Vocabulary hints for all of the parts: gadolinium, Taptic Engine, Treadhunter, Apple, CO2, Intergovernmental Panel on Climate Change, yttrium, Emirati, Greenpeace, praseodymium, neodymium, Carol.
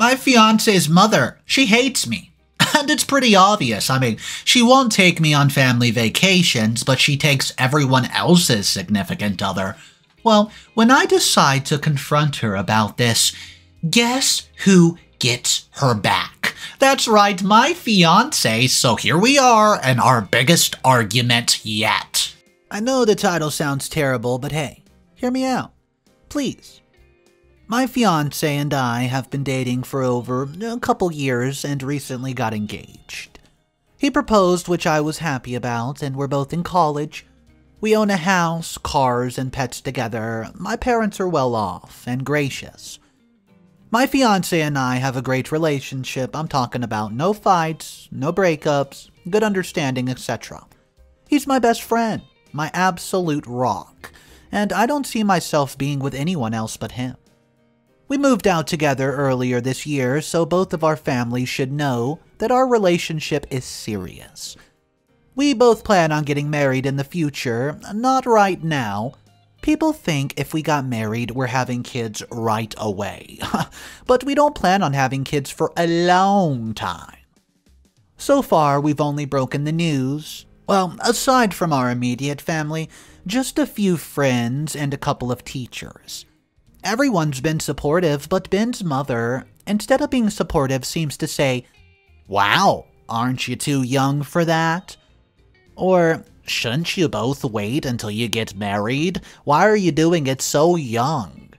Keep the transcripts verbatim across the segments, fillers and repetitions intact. my fiance's mother. She hates me. And it's pretty obvious. I mean, she won't take me on family vacations, but she takes everyone else's significant other. Well, when I decide to confront her about this, guess who gets her back? That's right, my fiance. So here we are in our biggest argument yet. I know the title sounds terrible, but hey, hear me out, please. My fiance and I have been dating for over a couple years and recently got engaged. He proposed, which I was happy about, and we're both in college. We own a house, cars, and pets together. My parents are well off and gracious. My fiancé and I have a great relationship. I'm talking about no fights, no breakups, good understanding, et cetera. He's my best friend, my absolute rock, and I don't see myself being with anyone else but him. We moved out together earlier this year, so both of our families should know that our relationship is serious. We both plan on getting married in the future, not right now. People think if we got married, we're having kids right away. But we don't plan on having kids for a long time. So far, we've only broken the news. Well, aside from our immediate family, just a few friends and a couple of teachers. Everyone's been supportive, but Ben's mother, instead of being supportive, seems to say, "Wow, aren't you too young for that?" Or, "Shouldn't you both wait until you get married? Why are you doing it so young?"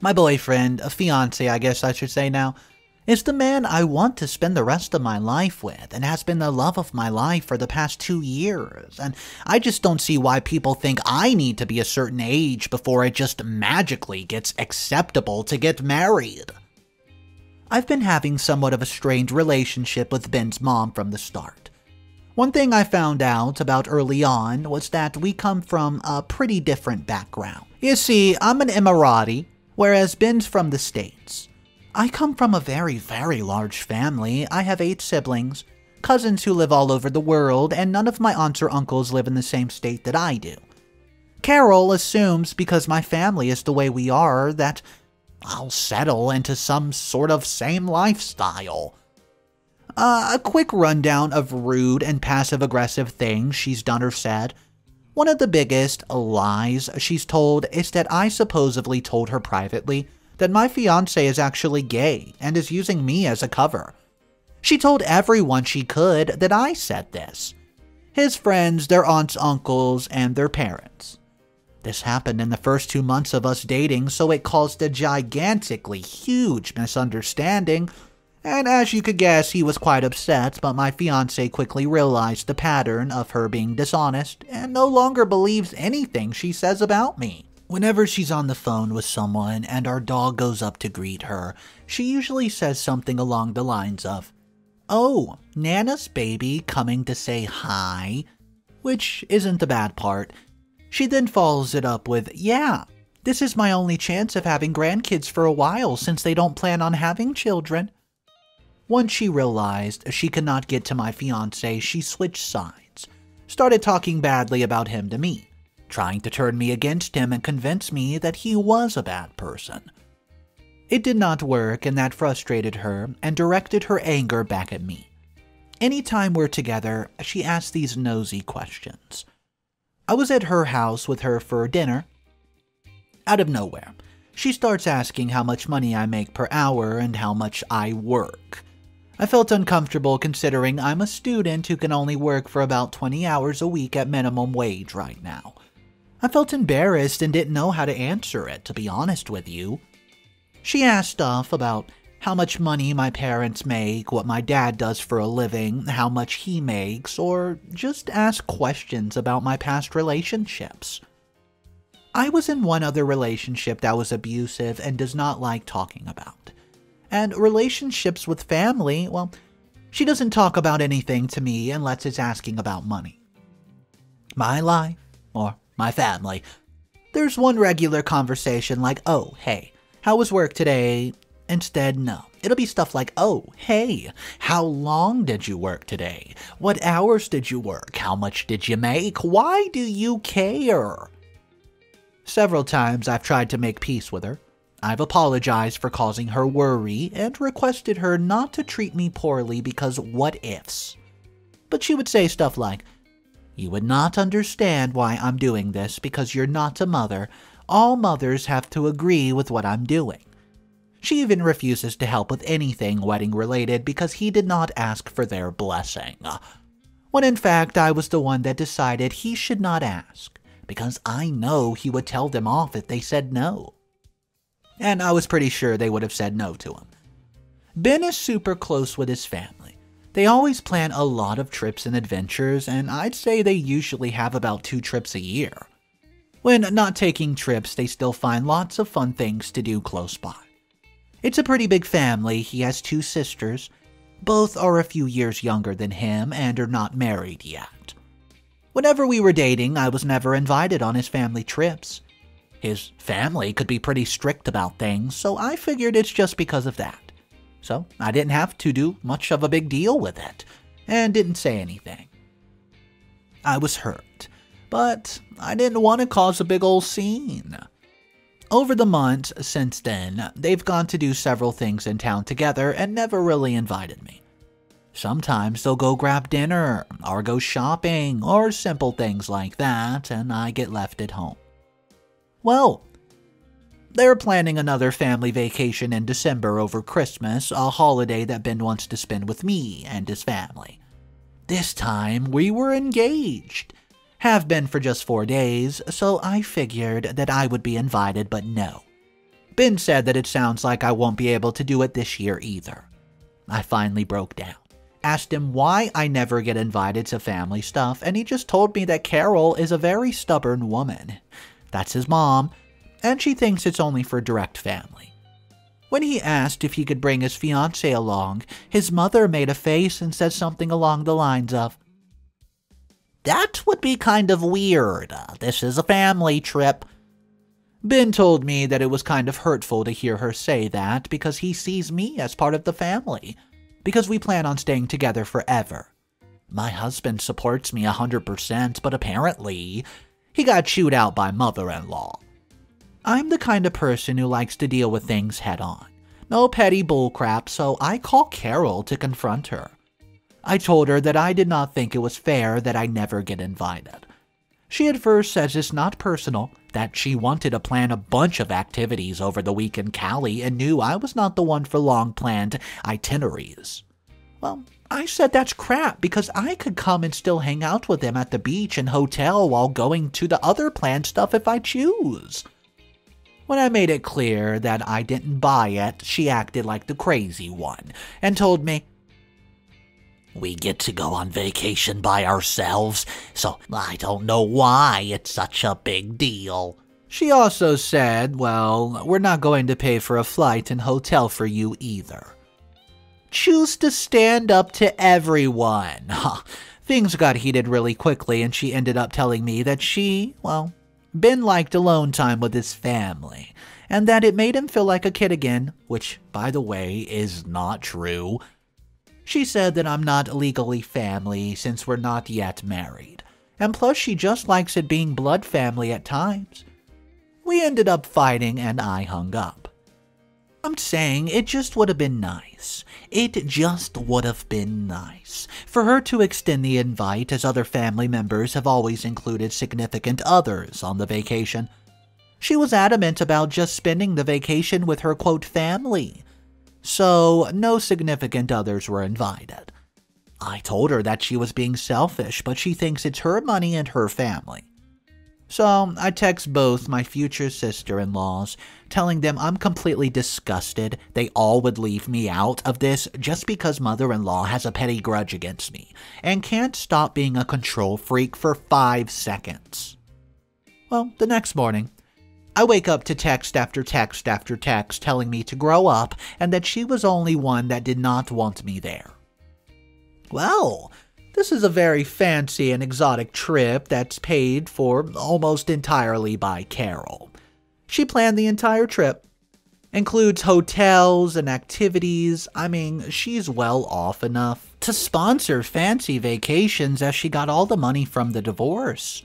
My boyfriend, a fiancé I guess I should say now, is the man I want to spend the rest of my life with and has been the love of my life for the past two years. And I just don't see why people think I need to be a certain age before it just magically gets acceptable to get married. I've been having somewhat of a strained relationship with Ben's mom from the start. One thing I found out about early on was that we come from a pretty different background. You see, I'm an Emirati, whereas Ben's from the States. I come from a very, very large family. I have eight siblings, cousins who live all over the world, and none of my aunts or uncles live in the same state that I do. Carol assumes because my family is the way we are that I'll settle into some sort of same lifestyle. Uh, a quick rundown of rude and passive-aggressive things she's done or said. One of the biggest lies she's told is that I supposedly told her privately that my fiancé is actually gay and is using me as a cover. She told everyone she could that I said this. His friends, their aunts, uncles, and their parents. This happened in the first two months of us dating, so it caused a gigantically huge misunderstanding. And as you could guess, he was quite upset, but my fiancé quickly realized the pattern of her being dishonest and no longer believes anything she says about me. Whenever she's on the phone with someone and our dog goes up to greet her, she usually says something along the lines of, "Oh, Nana's baby coming to say hi," which isn't the bad part. She then follows it up with, "Yeah, this is my only chance of having grandkids for a while since they don't plan on having children." Once she realized she could not get to my fiancé, she switched sides, started talking badly about him to me, trying to turn me against him and convince me that he was a bad person. It did not work, and that frustrated her and directed her anger back at me. Anytime we're together, she asks these nosy questions. I was at her house with her for dinner. Out of nowhere, she starts asking how much money I make per hour and how much I work. I felt uncomfortable considering I'm a student who can only work for about twenty hours a week at minimum wage right now. I felt embarrassed and didn't know how to answer it, to be honest with you. She asked stuff about how much money my parents make, what my dad does for a living, how much he makes, or just asked questions about my past relationships. I was in one other relationship that was abusive and does not like talking about. And relationships with family, well, she doesn't talk about anything to me unless it's asking about money. My life, or my family. There's one regular conversation like, "Oh, hey, how was work today?" Instead, no. It'll be stuff like, "Oh, hey, how long did you work today? What hours did you work? How much did you make? Why do you care?" Several times I've tried to make peace with her. I've apologized for causing her worry and requested her not to treat me poorly because what ifs. But she would say stuff like, "You would not understand why I'm doing this because you're not a mother. All mothers have to agree with what I'm doing." She even refuses to help with anything wedding-related because he did not ask for their blessing. When in fact, I was the one that decided he should not ask, because I know he would tell them off if they said no. And I was pretty sure they would have said no to him. Ben is super close with his family. They always plan a lot of trips and adventures, and I'd say they usually have about two trips a year. When not taking trips, they still find lots of fun things to do close by. It's a pretty big family. He has two sisters. Both are a few years younger than him and are not married yet. Whenever we were dating, I was never invited on his family trips. His family could be pretty strict about things, so I figured it's just because of that. So I didn't have to do much of a big deal with it, and didn't say anything. I was hurt, but I didn't want to cause a big old scene. Over the months since then, they've gone to do several things in town together and never really invited me. Sometimes they'll go grab dinner, or go shopping, or simple things like that, and I get left at home. Well, they're planning another family vacation in December over Christmas, a holiday that Ben wants to spend with me and his family. This time, we were engaged. Have been for just four days, so I figured that I would be invited, but no. Ben said that it sounds like I won't be able to do it this year either. I finally broke down, asked him why I never get invited to family stuff, and he just told me that Carol is a very stubborn woman. That's his mom, and she thinks it's only for direct family. When he asked if he could bring his fiancée along, his mother made a face and said something along the lines of, "That would be kind of weird. Uh, this is a family trip." Ben told me that it was kind of hurtful to hear her say that because he sees me as part of the family, because we plan on staying together forever. My husband supports me one hundred percent, but apparently, he got chewed out by mother-in-law. I'm the kind of person who likes to deal with things head-on. No petty bullcrap, so I call Carol to confront her. I told her that I did not think it was fair that I never get invited. She at first says it's not personal, that she wanted to plan a bunch of activities over the week in Cali and knew I was not the one for long-planned itineraries. Well, I said that's crap because I could come and still hang out with them at the beach and hotel while going to the other planned stuff if I choose. When I made it clear that I didn't buy it, she acted like the crazy one and told me, "We get to go on vacation by ourselves, so I don't know why it's such a big deal." She also said, "Well, we're not going to pay for a flight and hotel for you either." Choose to stand up to everyone. Things got heated really quickly, and she ended up telling me that she, well, Ben liked alone time with his family, and that it made him feel like a kid again, which, by the way, is not true. She said that I'm not legally family since we're not yet married, and plus she just likes it being blood family at times. We ended up fighting and I hung up. I'm saying it just would have been nice. It just would have been nice for her to extend the invite, as other family members have always included significant others on the vacation. She was adamant about just spending the vacation with her quote family. So no significant others were invited. I told her that she was being selfish, but she thinks it's her money and her family. So I text both my future sister-in-laws, telling them I'm completely disgusted they all would leave me out of this just because mother-in-law has a petty grudge against me and can't stop being a control freak for five seconds. Well, the next morning, I wake up to text after text after text telling me to grow up and that she was only one that did not want me there. Well, this is a very fancy and exotic trip that's paid for almost entirely by Carol. She planned the entire trip. Includes hotels and activities. I mean, she's well off enough to sponsor fancy vacations as she got all the money from the divorce.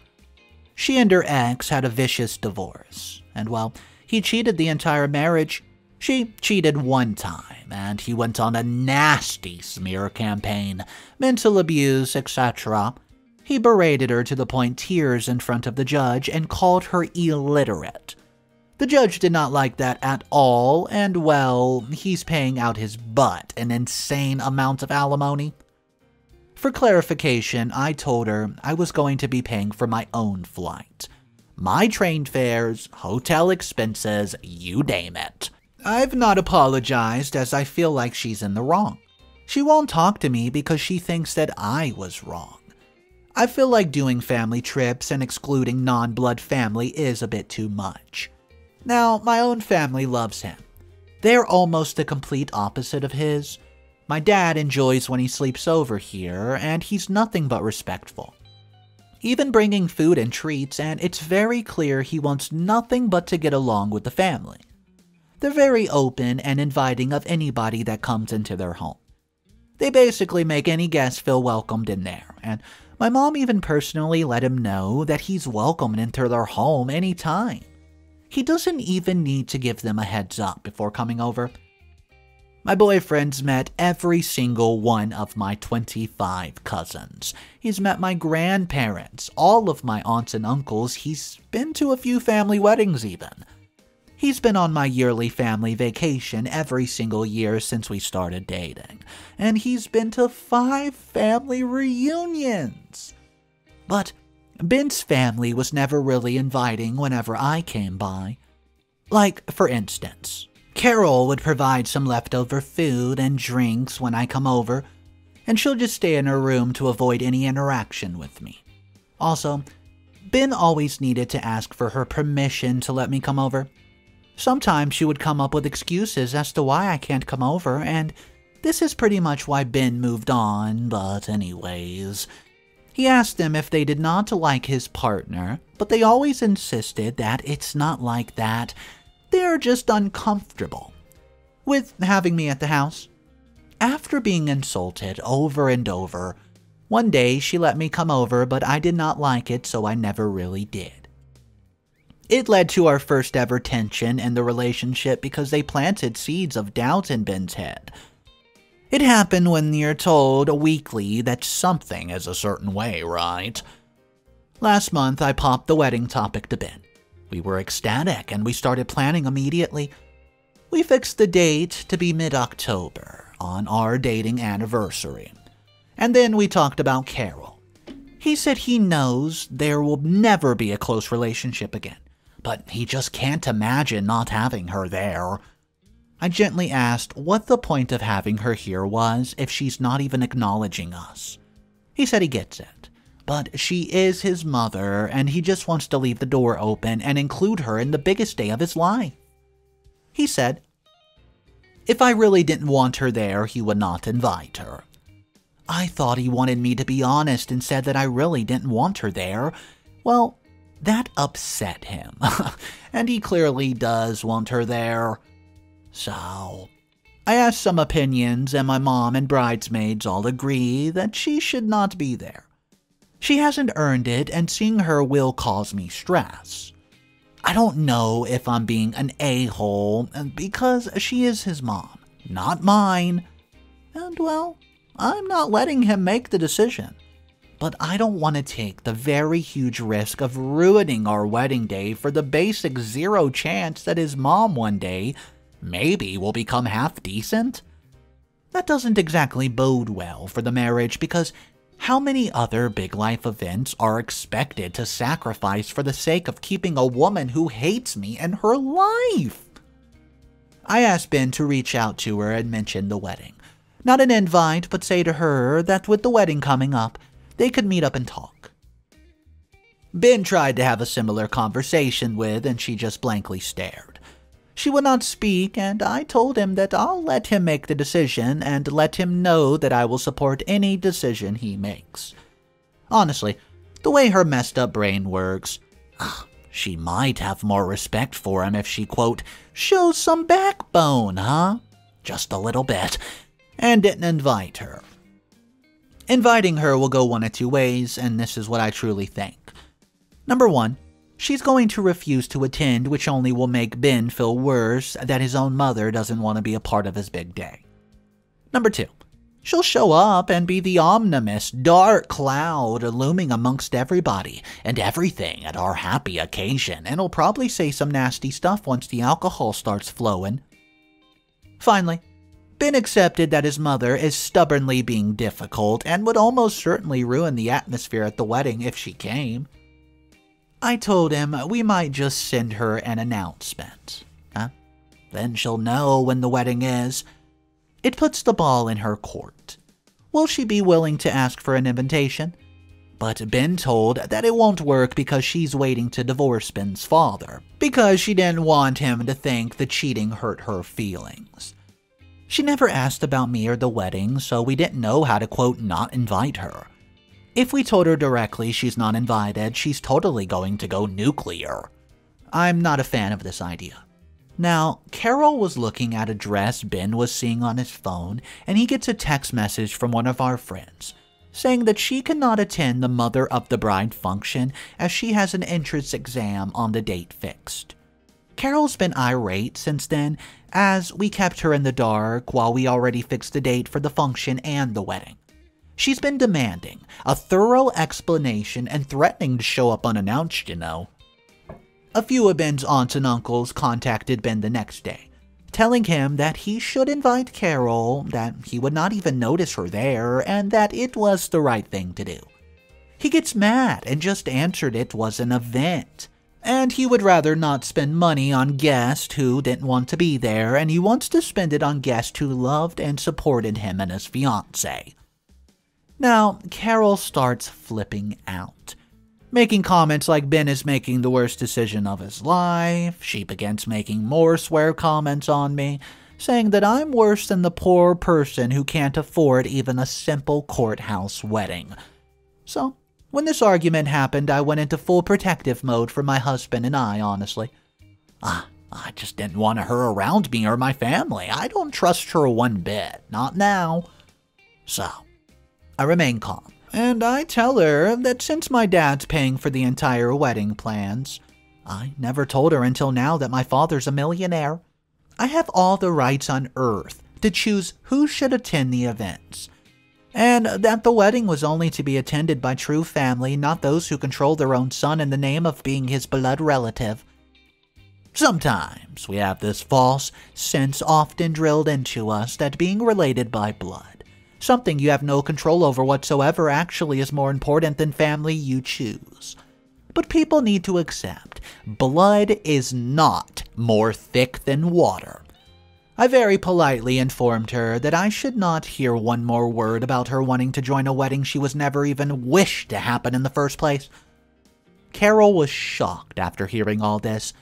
She and her ex had a vicious divorce, and well, He cheated the entire marriage. She cheated one time, and he went on a nasty smear campaign, mental abuse, et cetera. He berated her to the point tears in front of the judge and called her illiterate. The judge did not like that at all, and well, he's paying out his butt an insane amount of alimony. For clarification, I told her I was going to be paying for my own flight. My train fares, hotel expenses, you name it. I've not apologized as I feel like she's in the wrong. She won't talk to me because she thinks that I was wrong. I feel like doing family trips and excluding non-blood family is a bit too much. Now, my own family loves him. They're almost the complete opposite of his. My dad enjoys when he sleeps over here, and he's nothing but respectful. Even bringing food and treats, and it's very clear he wants nothing but to get along with the family. They're very open and inviting of anybody that comes into their home. They basically make any guest feel welcomed in there, and my mom even personally let him know that he's welcomed into their home anytime. He doesn't even need to give them a heads up before coming over. My boyfriend's met every single one of my twenty-five cousins. He's met my grandparents, all of my aunts and uncles. He's been to a few family weddings even. He's been on my yearly family vacation every single year since we started dating. And he's been to five family reunions. But Ben's family was never really inviting whenever I came by. Like, for instance, Carol would provide some leftover food and drinks when I come over, and she'll just stay in her room to avoid any interaction with me. Also, Ben always needed to ask for her permission to let me come over. Sometimes she would come up with excuses as to why I can't come over, and this is pretty much why Ben moved on, but anyways. He asked them if they did not like his partner, but they always insisted that it's not like that. They're just uncomfortable with having me at the house. After being insulted over and over, one day she let me come over, but I did not like it, so I never really did. It led to our first ever tension in the relationship because they planted seeds of doubt in Ben's head. It happened when you're told weekly that something is a certain way, right? Last month, I popped the wedding topic to Ben. We were ecstatic, and we started planning immediately. We fixed the date to be mid-October, on our dating anniversary. And then we talked about Carol. He said he knows there will never be a close relationship again, but he just can't imagine not having her there. I gently asked what the point of having her here was if she's not even acknowledging us. He said he gets it. But she is his mother, and he just wants to leave the door open and include her in the biggest day of his life. He said, if I really didn't want her there, he would not invite her. I thought he wanted me to be honest and said that I really didn't want her there. Well, that upset him, and he clearly does want her there. So I asked some opinions, and my mom and bridesmaids all agree that she should not be there. She hasn't earned it, and seeing her will cause me stress. I don't know if I'm being an a-hole, because she is his mom, not mine. And, well, I'm not letting him make the decision. But I don't want to take the very huge risk of ruining our wedding day for the basic zero chance that his mom one day maybe will become half-decent. That doesn't exactly bode well for the marriage, because how many other big life events are expected to sacrifice for the sake of keeping a woman who hates me in her life? I asked Ben to reach out to her and mention the wedding. Not an invite, but say to her that with the wedding coming up, they could meet up and talk. Ben tried to have a similar conversation with, and she just blankly stared. She would not speak, and I told him that I'll let him make the decision and let him know that I will support any decision he makes. Honestly, the way her messed up brain works, she might have more respect for him if she, quote, shows some backbone, huh? Just a little bit. And didn't invite her. Inviting her will go one of two ways, and this is what I truly think. Number one, She's going to refuse to attend, which only will make Ben feel worse that his own mother doesn't want to be a part of his big day. Number two, she'll show up and be the ominous dark cloud looming amongst everybody and everything at our happy occasion, and will probably say some nasty stuff once the alcohol starts flowing. Finally, Ben accepted that his mother is stubbornly being difficult and would almost certainly ruin the atmosphere at the wedding if she came. I told him we might just send her an announcement. Huh? Then she'll know when the wedding is. It puts the ball in her court. Will she be willing to ask for an invitation? But Ben told that it won't work because she's waiting to divorce Ben's father, because she didn't want him to think the cheating hurt her feelings. She never asked about me or the wedding, so we didn't know how to, quote, not invite her. If we told her directly she's not invited, she's totally going to go nuclear. I'm not a fan of this idea. Now, Carol was looking at a dress Ben was seeing on his phone, and he gets a text message from one of our friends, saying that she cannot attend the mother of the bride function as she has an entrance exam on the date fixed. Carol's been irate since then, as we kept her in the dark while we already fixed the date for the function and the wedding. She's been demanding a thorough explanation and threatening to show up unannounced, you know. A few of Ben's aunts and uncles contacted Ben the next day, telling him that he should invite Carol, that he would not even notice her there, and that it was the right thing to do. He gets mad and just answered it was an event, and he would rather not spend money on guests who didn't want to be there, and he wants to spend it on guests who loved and supported him and his fiancée. Now, Carol starts flipping out, making comments like Ben is making the worst decision of his life. She begins making more swear comments on me, saying that I'm worse than the poor person who can't afford even a simple courthouse wedding. So, when this argument happened, I went into full protective mode for my husband and I, honestly. Ah, I just didn't want her around me or my family. I don't trust her one bit. Not now. So, I remain calm, and I tell her that since my dad's paying for the entire wedding plans, I never told her until now that my father's a millionaire, I have all the rights on earth to choose who should attend the events, and that the wedding was only to be attended by true family, not those who control their own son in the name of being his blood relative. Sometimes we have this false sense often drilled into us that being related by blood, something you have no control over whatsoever, actually is more important than family you choose. But people need to accept blood is not more thick than water. I very politely informed her that I should not hear one more word about her wanting to join a wedding she was never even wished to happen in the first place. Carol was shocked after hearing all this.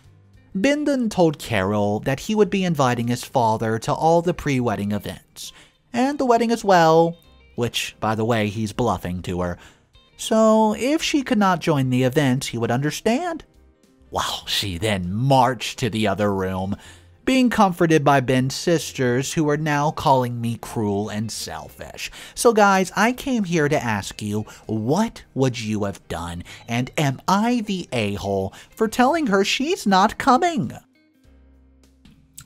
Ben then told Carol that he would be inviting his father to all the pre-wedding events, and the wedding as well, which, by the way, he's bluffing to her. So if she could not join the events, he would understand. Well, she then marched to the other room, being comforted by Ben's sisters, who are now calling me cruel and selfish. So guys, I came here to ask you, what would you have done? And am I the a-hole for telling her she's not coming?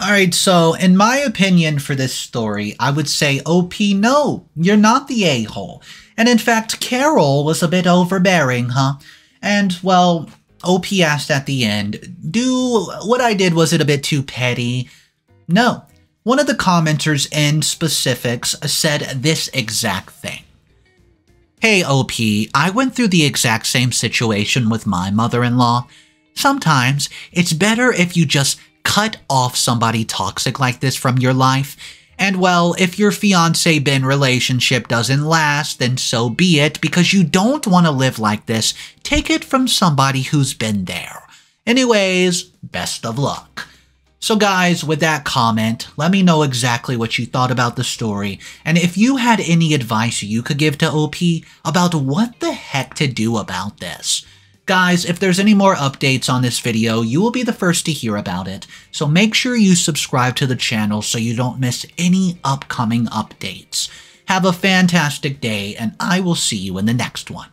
Alright, so in my opinion for this story, I would say, O P, no, you're not the a-hole. And in fact, Carol was a bit overbearing, huh? And, well, O P asked at the end, do what I did, was it a bit too petty? No. One of the commenters in specifics said this exact thing. Hey O P, I went through the exact same situation with my mother-in-law. Sometimes it's better if you just cut off somebody toxic like this from your life. And well, if your fiancé-Ben relationship doesn't last, then so be it, because you don't want to live like this. Take it from somebody who's been there. Anyways, best of luck. So guys, with that comment, let me know exactly what you thought about the story, and if you had any advice you could give to O P about what the heck to do about this. Guys, if there's any more updates on this video, you will be the first to hear about it, so make sure you subscribe to the channel so you don't miss any upcoming updates. Have a fantastic day, and I will see you in the next one.